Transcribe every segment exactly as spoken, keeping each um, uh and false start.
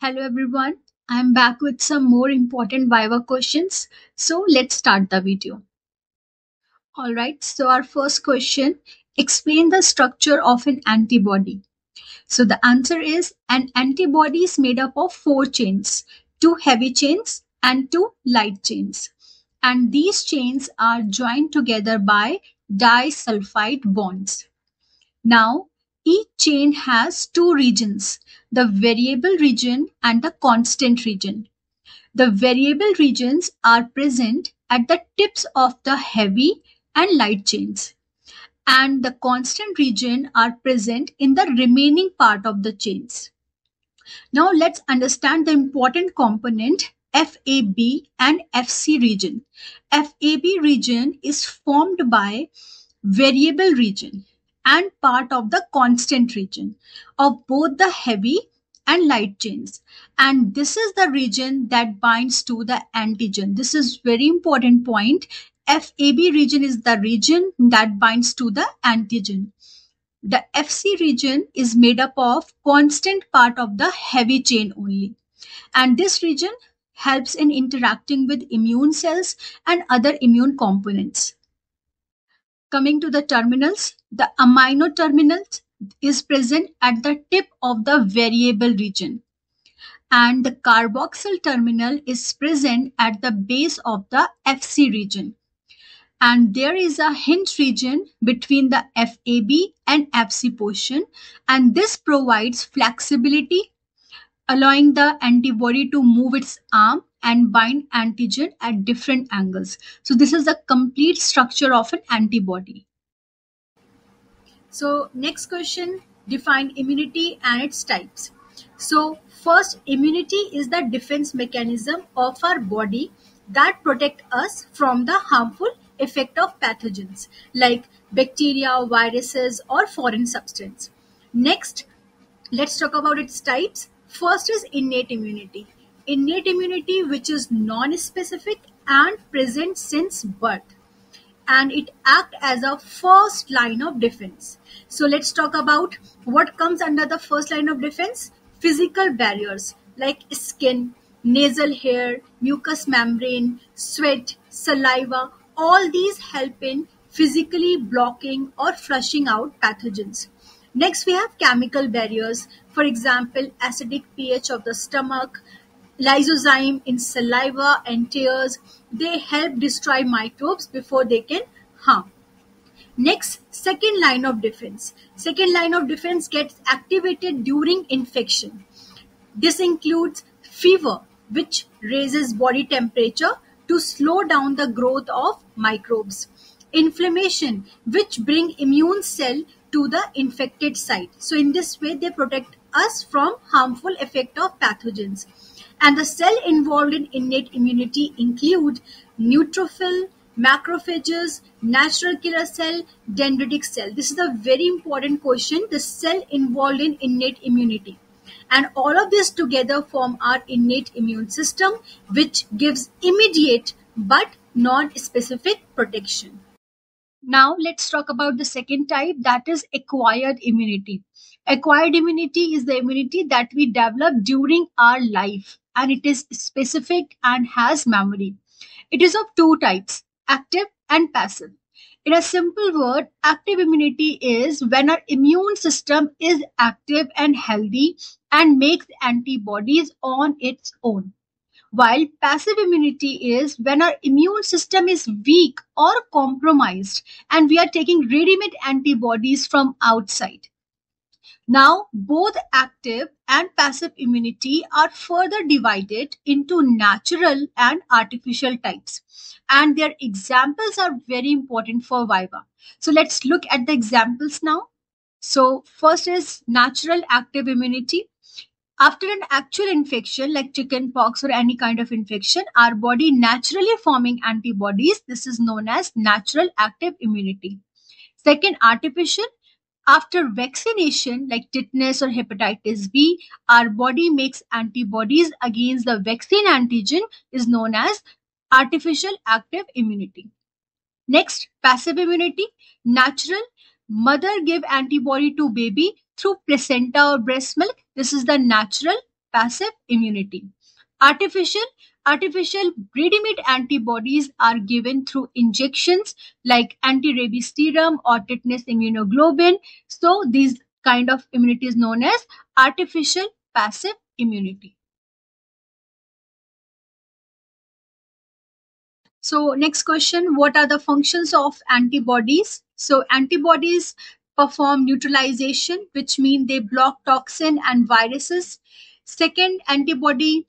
Hello everyone, I am back with some more important Viva questions. So let's start the video. Alright, so our first question, explain the structure of an antibody. So the answer is an antibody is made up of four chains, two heavy chains and two light chains. And these chains are joined together by disulfide bonds. Now, each chain has two regions, the variable region and the constant region. The variable regions are present at the tips of the heavy and light chains, and the constant region are present in the remaining part of the chains. Now let's understand the important component F A B and F C region. F A B region is formed by variable region and part of the constant region of both the heavy and light chains. And this is the region that binds to the antigen. This is very important point. F A B region is the region that binds to the antigen. The F C region is made up of constant part of the heavy chain only. And this region helps in interacting with immune cells and other immune components. Coming to the terminals, the amino terminal is present at the tip of the variable region and the carboxyl terminal is present at the base of the F C region. And there is a hinge region between the F A B and F C portion, and this provides flexibility allowing the antibody to move its arm and bind antigen at different angles. So this is the complete structure of an antibody. So next question, define immunity and its types. So first, immunity is the defense mechanism of our body that protect us from the harmful effect of pathogens like bacteria, viruses or foreign substance. Next, let's talk about its types. First is innate immunity. Innate immunity, which is non-specific and present since birth, and it acts as a first line of defense. So let's talk about what comes under the first line of defense. Physical barriers like skin, nasal hair, mucous membrane, sweat, saliva, all these help in physically blocking or flushing out pathogens. Next, we have chemical barriers, for example, acidic pH of the stomach, lysozyme in saliva and tears. They help destroy microbes before they can harm. Next, second line of defense. Second line of defense gets activated during infection. This includes fever, which raises body temperature to slow down the growth of microbes. Inflammation, which bring immune cell to the infected site. So in this way, they protect us from harmful effect of pathogens. And the cell involved in innate immunity include neutrophil, macrophages, natural killer cell, dendritic cell. This is a very important question, the cell involved in innate immunity. And all of this together form our innate immune system, which gives immediate but non-specific protection. Now let's talk about the second type, that is acquired immunity. Acquired immunity is the immunity that we develop during our life, and it is specific and has memory. It is of two types, active and passive. In a simple word, active immunity is when our immune system is active and healthy and makes antibodies on its own. While passive immunity is when our immune system is weak or compromised and we are taking ready-made antibodies from outside. Now, both active and passive immunity are further divided into natural and artificial types, and their examples are very important for Viva. So let's look at the examples now. So first is natural active immunity. After an actual infection like chickenpox or any kind of infection, our body naturally forming antibodies. This is known as natural active immunity. Second, artificial. After vaccination like tetanus or hepatitis B, our body makes antibodies against the vaccine antigen, is known as artificial active immunity. Next, passive immunity. Natural. Mother give antibody to baby through placenta or breast milk. This is the natural passive immunity. Artificial Artificial ready-made antibodies are given through injections like anti-rabies serum or tetanus immunoglobulin. So these kind of immunity is known as artificial passive immunity. So next question, what are the functions of antibodies? So antibodies perform neutralization, which means they block toxin and viruses. Second, antibody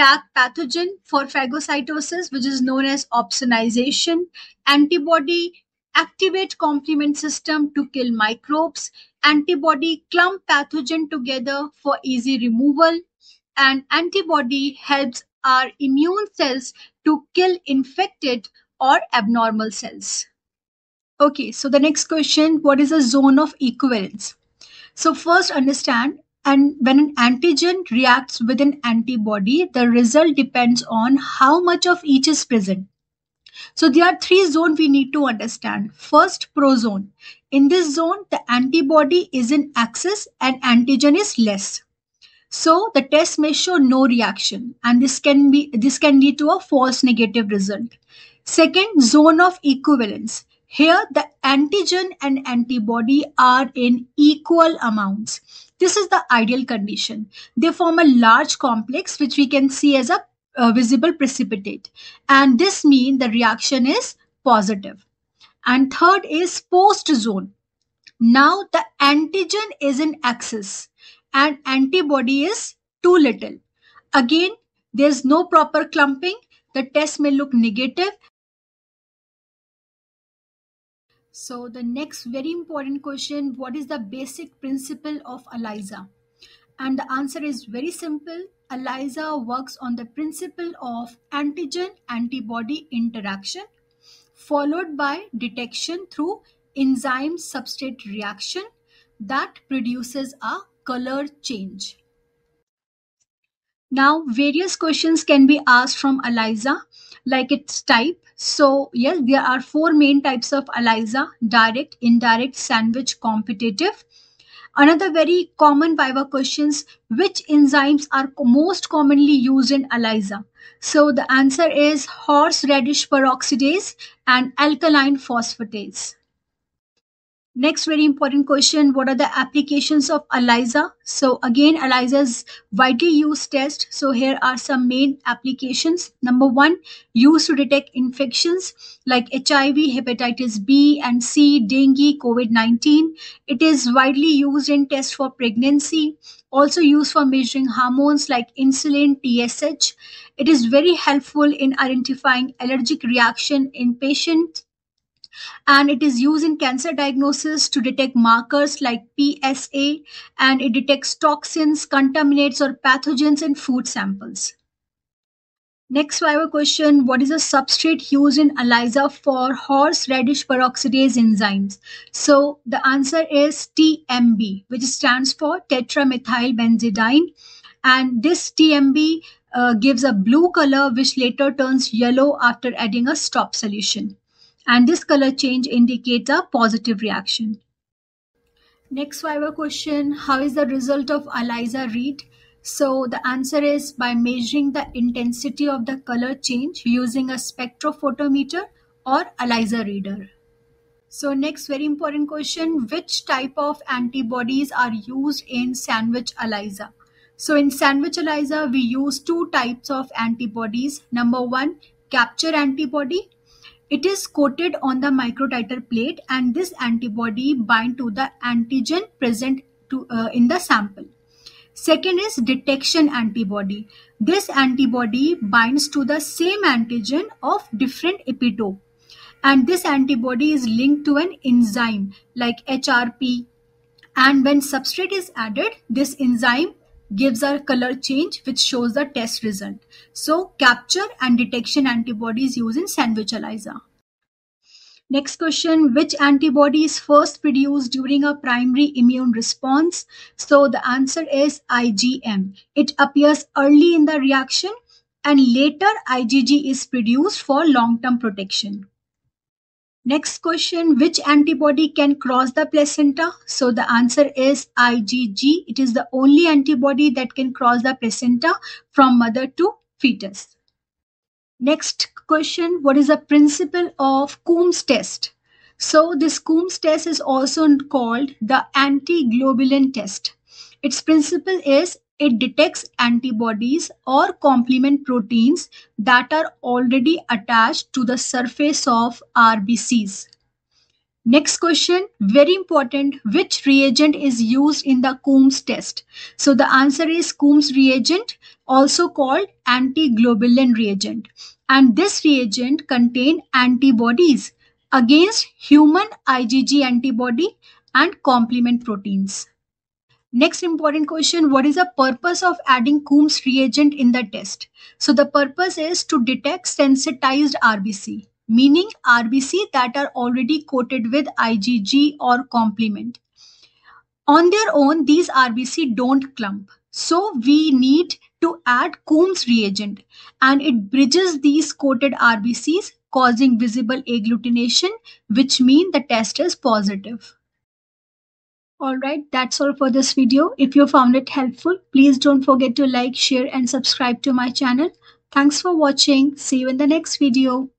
tag pathogen for phagocytosis, which is known as opsonization. Antibody activate complement system to kill microbes. Antibody clump pathogen together for easy removal. And antibody helps our immune cells to kill infected or abnormal cells. Okay, so the next question, what is a zone of equivalence? So first understand, and when an antigen reacts with an antibody, the result depends on how much of each is present. So there are three zones we need to understand. First, prozone. In this zone, the antibody is in excess and antigen is less. So the test may show no reaction, and this can be this can lead to a false negative result. Second, zone of equivalence. Here, the antigen and antibody are in equal amounts. This is the ideal condition. They form a large complex, which we can see as a uh, visible precipitate. And this means the reaction is positive. And third is post zone. Now the antigen is in excess and antibody is too little. Again, there's no proper clumping. The test may look negative. So the next very important question, what is the basic principle of ELISA? And the answer is very simple. ELISA works on the principle of antigen-antibody interaction followed by detection through enzyme-substrate reaction that produces a color change. Now, various questions can be asked from ELISA, like its type. So yes, there are four main types of ELISA: direct, indirect, sandwich, competitive. Another very common viva questions, which enzymes are most commonly used in ELISA? So the answer is horseradish peroxidase and alkaline phosphatase. Next very important question, what are the applications of ELISA? So again, ELISA is widely used test. So here are some main applications. Number one, used to detect infections like H I V, hepatitis B and C, dengue, COVID nineteen. It is widely used in tests for pregnancy, also used for measuring hormones like insulin, T S H. It is very helpful in identifying allergic reaction in patients. And it is used in cancer diagnosis to detect markers like P S A, and it detects toxins, contaminants or pathogens in food samples. Next viva question, what is the substrate used in ELISA for horseradish peroxidase enzymes? So the answer is T M B, which stands for tetramethylbenzidine, and this T M B uh, gives a blue color which later turns yellow after adding a stop solution. And this color change indicates a positive reaction. Next viva question, how is the result of ELISA read? So the answer is by measuring the intensity of the color change using a spectrophotometer or ELISA reader. So next very important question, which type of antibodies are used in sandwich ELISA? So in sandwich ELISA, we use two types of antibodies. Number one, capture antibody. It is coated on the microtiter plate, and this antibody binds to the antigen present to, uh, in the sample. Second is detection antibody. This antibody binds to the same antigen of different epitope, and this antibody is linked to an enzyme like H R P. And when substrate is added, this enzyme gives a color change which shows the test result. So capture and detection antibodies used in sandwich ELISA. Next question, which antibody is first produced during a primary immune response? So the answer is I G M. It appears early in the reaction, and later I G G is produced for long-term protection. Next question, which antibody can cross the placenta? So the answer is IgG. It is the only antibody that can cross the placenta from mother to fetus. Next question, what is the principle of Coombs test? So this Coombs test is also called the anti-globulin test. Its principle is it detects antibodies or complement proteins that are already attached to the surface of R B Cs. Next question, very important, which reagent is used in the Coombs test? So the answer is Coombs reagent, also called anti-globulin reagent. And this reagent contains antibodies against human IgG antibody and complement proteins. Next important question, what is the purpose of adding Coombs reagent in the test? So the purpose is to detect sensitized R B C, meaning R B C that are already coated with IgG or complement. On their own, these R B C don't clump. So we need to add Coombs reagent and it bridges these coated R B Cs, causing visible agglutination, which means the test is positive. Alright, that's all for this video. If you found it helpful, please don't forget to like, share and subscribe to my channel. Thanks for watching. See you in the next video.